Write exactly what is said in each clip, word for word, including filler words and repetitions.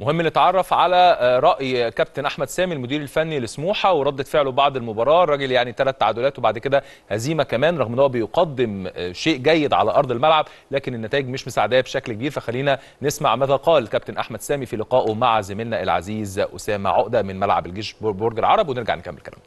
مهم نتعرف على رأي كابتن أحمد سامي المدير الفني لسموحة وردة فعله بعد المباراة. الراجل يعني ثلاث تعادلات وبعد كده هزيمة كمان، رغم ان هو بيقدم شيء جيد على أرض الملعب لكن النتائج مش مساعداه بشكل كبير. فخلينا نسمع ماذا قال كابتن أحمد سامي في لقائه مع زميلنا العزيز أسامة عقده من ملعب الجيش برج العرب، ونرجع نكمل كلامنا.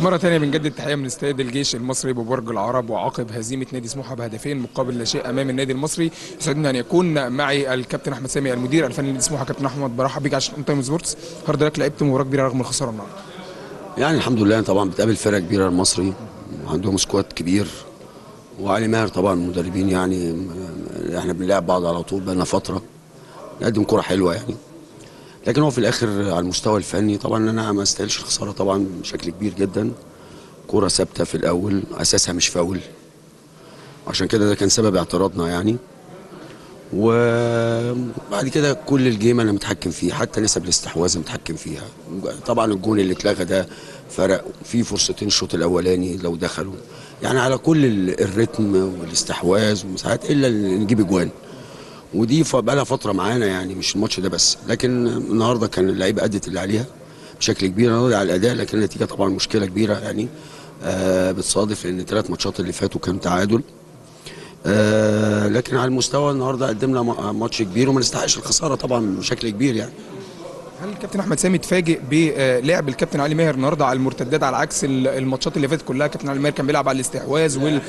مرة تانية بنجدد تحية من استاد الجيش المصري ببرج العرب، وعقب هزيمة نادي سموحة بهدفين مقابل لا شيء امام النادي المصري، يسعدني ان يكون معي الكابتن احمد سامي المدير الفني لنادي سموحة. كابتن احمد برحب بيك عشان تايمز فورتس، حضرتك لعبت مباراة كبيرة رغم الخسارة النهارده. يعني الحمد لله طبعا بتقابل فرقة كبيرة، المصري عندهم سكواد كبير، وعلي ماهر طبعا مدربين يعني احنا بنلعب بعض على طول بقالنا فترة، نقدم كرة حلوة يعني، لكن هو في الاخر على المستوى الفني طبعا انا ما استاهلش الخساره طبعا بشكل كبير جدا. كره ثابته في الاول اساسها مش فاول، عشان كده ده كان سبب اعتراضنا يعني، وبعد كده كل الجيم انا متحكم فيه، حتى نسب الاستحواذ متحكم فيها. طبعا الجون اللي اتلغى ده فرق، في فرصتين الشوط الاولاني لو دخلوا يعني على كل الريتم والاستحواذ ومساحات الا اللي نجيب اجوان، ودي بقى لها فتره معانا يعني، مش الماتش ده بس. لكن النهارده كان اللعيبه ادت اللي عليها بشكل كبير، انا راضي على الاداء، لكن النتيجه طبعا مشكله كبيره يعني، آه بتصادف لان ثلاث ماتشات اللي فاتوا كان تعادل، آه لكن على المستوى النهارده قدمنا ماتش كبير وما نستحقش الخساره طبعا بشكل كبير يعني. هل الكابتن احمد سامي اتفاجئ بلعب الكابتن علي ماهر النهارده على المرتدات على عكس الماتشات اللي فاتت كلها؟ كابتن علي ماهر كان بيلعب على الاستحواذ وال...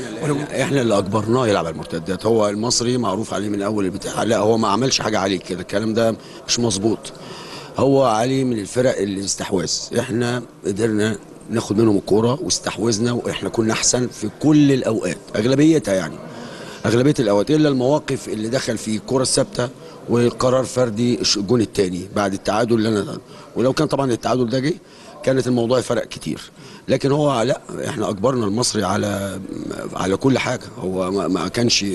احنا اللي اجبرناه يلعب على المرتدات. هو المصري معروف عليه من اول البتاع، لا هو ما عملش حاجه عليك كده، الكلام ده مش مظبوط. هو علي من الفرق الاستحواذ، احنا قدرنا ناخد منهم الكوره واستحوذنا، واحنا كنا احسن في كل الاوقات اغلبيتها يعني، اغلبيه الاوقات الا المواقف اللي دخل فيه الكوره الثابته وقرار فردي الجون الثاني بعد التعادل اللي انا، ولو كان طبعا التعادل ده جه كانت الموضوع فرق كتير، لكن هو لا، احنا اجبرنا المصري على على كل حاجه. هو ما كانش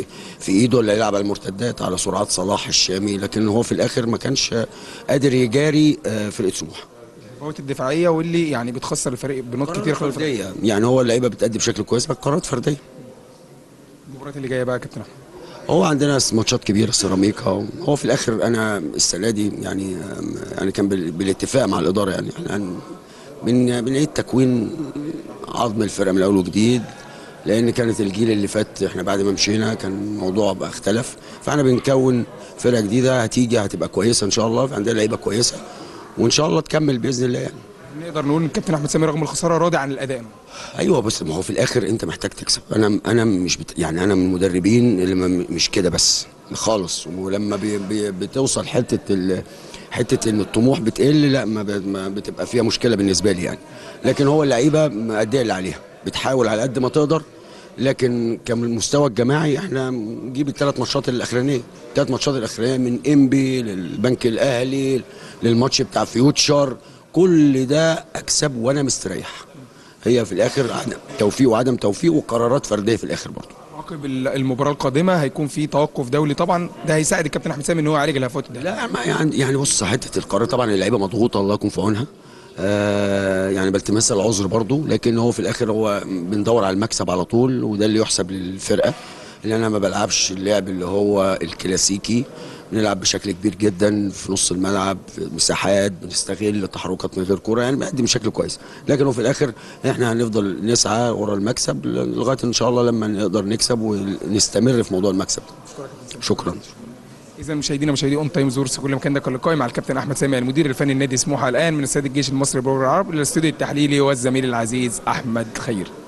في ايده ولا يلعب على المرتدات على سرعات صلاح الشامي، لكن هو في الاخر ما كانش قادر يجاري فرقه سموحه. الفوات الدفاعيه واللي يعني بتخسر الفريق بنقط كتير خلال الفريق، يعني هو اللعيبه بتأدي بشكل كويس بس قرارات فرديه. المباريات اللي جايه بقى يا كابتن احمد؟ هو عندنا ماتشات كبيره، سيراميكا. هو في الاخر انا السنه دي يعني يعني كان بالاتفاق مع الاداره يعني احنا بنعيد تكوين عظم الفرقه من الاول وجديد، لان كانت الجيل اللي فات احنا بعد ما مشينا كان الموضوع بقى اختلف، فاحنا بنكون فرقه جديده هتيجي هتبقى كويسه ان شاء الله، عندنا لعيبه كويسه وان شاء الله تكمل باذن الله يعني. نقدر نقول ان الكابتن احمد سامي رغم الخساره راضي عن الاداء؟ ايوه بس ما هو في الاخر انت محتاج تكسب. انا انا مش بت... يعني انا من المدربين اللي مش كده بس خالص، ولما بي... بي... بتوصل حته ال... حته ان الطموح بتقل، لا ما, ب... ما بتبقى فيها مشكله بالنسبه لي يعني، لكن هو اللعيبه مأديه اللي عليها، بتحاول على قد ما تقدر، لكن كمستوى الجماعي احنا نجيب الثلاث ماتشات الاخرانيه، الثلاث ماتشات الاخرانيه من انبي للبنك الاهلي للماتش بتاع فيوتشر، كل ده اكسب وانا مستريح. هي في الاخر عدم توفيق وعدم توفيق وقرارات فرديه في الاخر برضه. عقب المباراه القادمه هيكون في توقف دولي طبعا، ده هيساعد الكابتن احمد سامي ان هو يعالج الهفوات ده. لا يعني يعني بص، حته القرار طبعا اللعيبه مضغوطه الله يكون في عونها، آه يعني بالتماس العذر برضه، لكن هو في الاخر هو بندور على المكسب على طول، وده اللي يحسب للفرقه، اللي انا ما بلعبش اللعب اللي هو الكلاسيكي، بنلعب بشكل كبير جدا في نص الملعب، في مساحات، بنستغل تحركات من غير كوره، يعني بنقدم بشكل كويس، لكن هو في الاخر احنا هنفضل نسعى ورا المكسب لغايه ان شاء الله لما نقدر نكسب ونستمر في موضوع المكسب. شكرا. إذا مشاهدينا مشاهدي أون تايمز فورتس في كل مكان، ده كان لقائي مع الكابتن أحمد سامي المدير الفني لنادي سموحة، الآن من استاد الجيش المصري برج العرب للاستوديو التحليلي والزميل العزيز أحمد خير.